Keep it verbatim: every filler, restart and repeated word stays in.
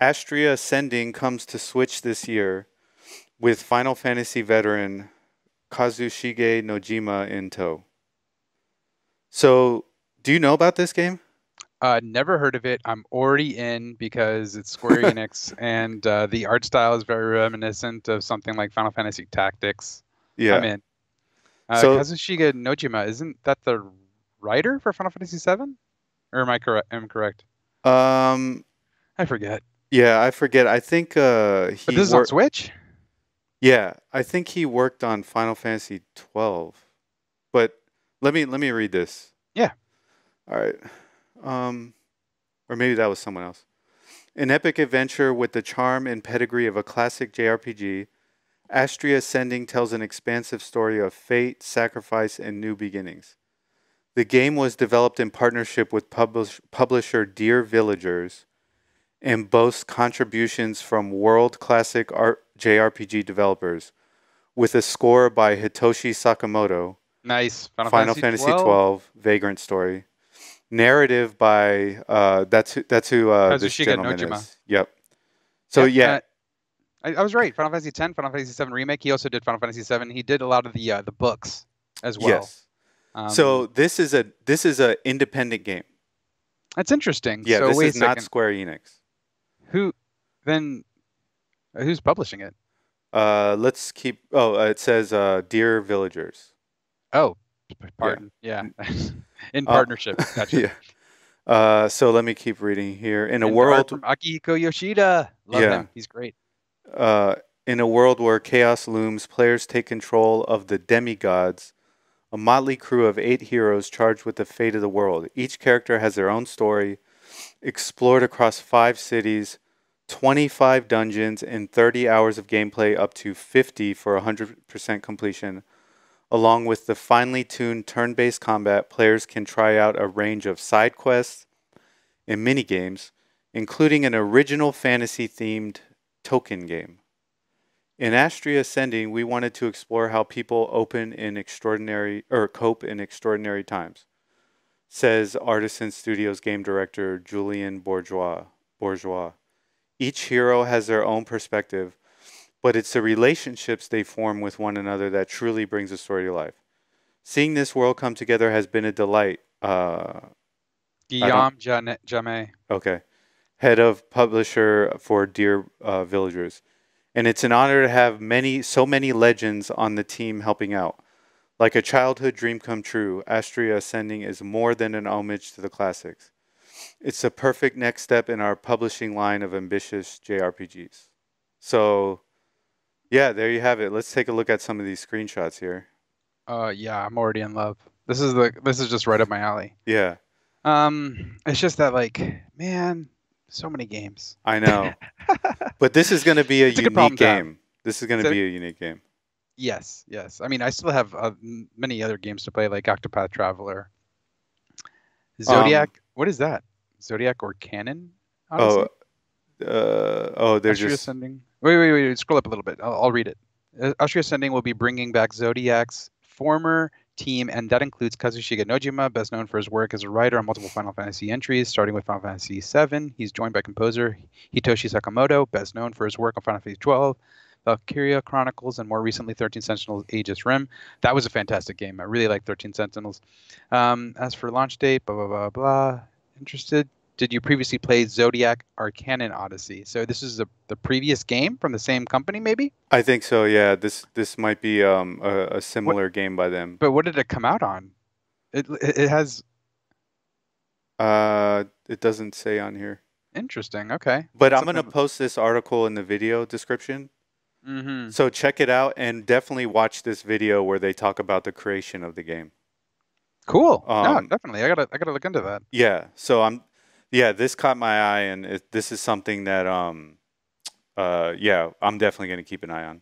Astria Ascending comes to Switch this year with Final Fantasy veteran Kazushige Nojima in tow. So, do you know about this game? Uh, never heard of it. I'm already in because it's Square Enix, and uh, the art style is very reminiscent of something like Final Fantasy Tactics. Yeah. I'm in. Uh, so, Kazushige Nojima, isn't that the writer for Final Fantasy seven? Or am I correct? Am I correct? Um, I forget. Yeah, I forget. I think uh, he. But this is on Switch? Yeah, I think he worked on Final Fantasy twelve. But let me let me read this. Yeah. All right. Um, or maybe that was someone else. An epic adventure with the charm and pedigree of a classic J R P G, Astria Ascending tells an expansive story of fate, sacrifice, and new beginnings. The game was developed in partnership with publish publisher Dear Villagers and boasts contributions from world-classic J R P G developers with a score by Hitoshi Sakamoto. Nice. Final, Final Fantasy, Fantasy twelve, Vagrant Story. Narrative by, uh, that's who, that's who uh, this gentleman Nojima. Is. Yep. So, yeah. yeah. Uh, I, I was right. Final Fantasy ten, Final Fantasy seven Remake. He also did Final Fantasy seven. He did a lot of the uh, the books as well. Yes. Um, so this is a this is an independent game. That's interesting. Yeah, so this wait is not Square Enix. Who then? Who's publishing it? Uh, let's keep. Oh, uh, it says uh, Dear Villagers. Oh, pardon. Yeah, yeah. in uh, partnership. Gotcha. Yeah. Uh, so let me keep reading here. In a and world from Akihiko Yoshida. Love yeah. him. He's great. Uh, in a world where chaos looms, players take control of the demigods. A motley crew of eight heroes charged with the fate of the world. Each character has their own story, explored across five cities, twenty-five dungeons, and thirty hours of gameplay, up to fifty for one hundred percent completion. Along with the finely tuned turn-based combat, players can try out a range of side quests and minigames, including an original fantasy-themed token game. In Astria Ascending, we wanted to explore how people open in extraordinary or cope in extraordinary times, says Artisan Studios game director Julian Bourgeois. Bourgeois. Each hero has their own perspective, but it's the relationships they form with one another that truly brings the story to life. Seeing this world come together has been a delight. Uh, Guillaume Jemais. Okay. Head of publisher for Dear uh, Villagers. And it's an honor to have many, so many legends on the team helping out. Like a childhood dream come true, Astria Ascending is more than an homage to the classics. It's the perfect next step in our publishing line of ambitious J R P Gs. So, yeah, there you have it. Let's take a look at some of these screenshots here. Uh, yeah, I'm already in love. This is the this is just right up my alley. Yeah. Um, it's just that, like, man, so many games. I know. But this is going to be a unique game. Time. This is going to be a unique game. Yes, yes. I mean, I still have uh, many other games to play, like Octopath Traveler. Zodiac. Um, what is that? Zodiac Arcanon Odyssey? Oh, uh, oh they're Astria just... Ascending. Wait, wait, wait. Scroll up a little bit. I'll, I'll read it. Astria Ascending will be bringing back Zodiac's former team, and that includes Kazushige Nojima, best known for his work as a writer on multiple Final Fantasy entries, starting with Final Fantasy seven. He's joined by composer Hitoshi Sakamoto, best known for his work on Final Fantasy twelve, Valkyria Chronicles, and more recently thirteen Sentinels Aegis Rim. That was a fantastic game. I really like thirteen Sentinels. Um, as for launch date, blah, blah, blah, blah. Interested? Did you previously play Zodiac Arcanon Odyssey? So this is the, the previous game from the same company, maybe? I think so, yeah. This this might be um, a, a similar what, game by them. But what did it come out on? It it has... Uh, it doesn't say on here. Interesting, okay. But That's I'm going to post this article in the video description. Mm-hmm. So check it out and definitely watch this video where they talk about the creation of the game. Cool. Um, no, definitely. I gotta I gotta look into that. Yeah, so I'm... Yeah, this caught my eye, and it, this is something that, um, uh, yeah, I'm definitely going to keep an eye on.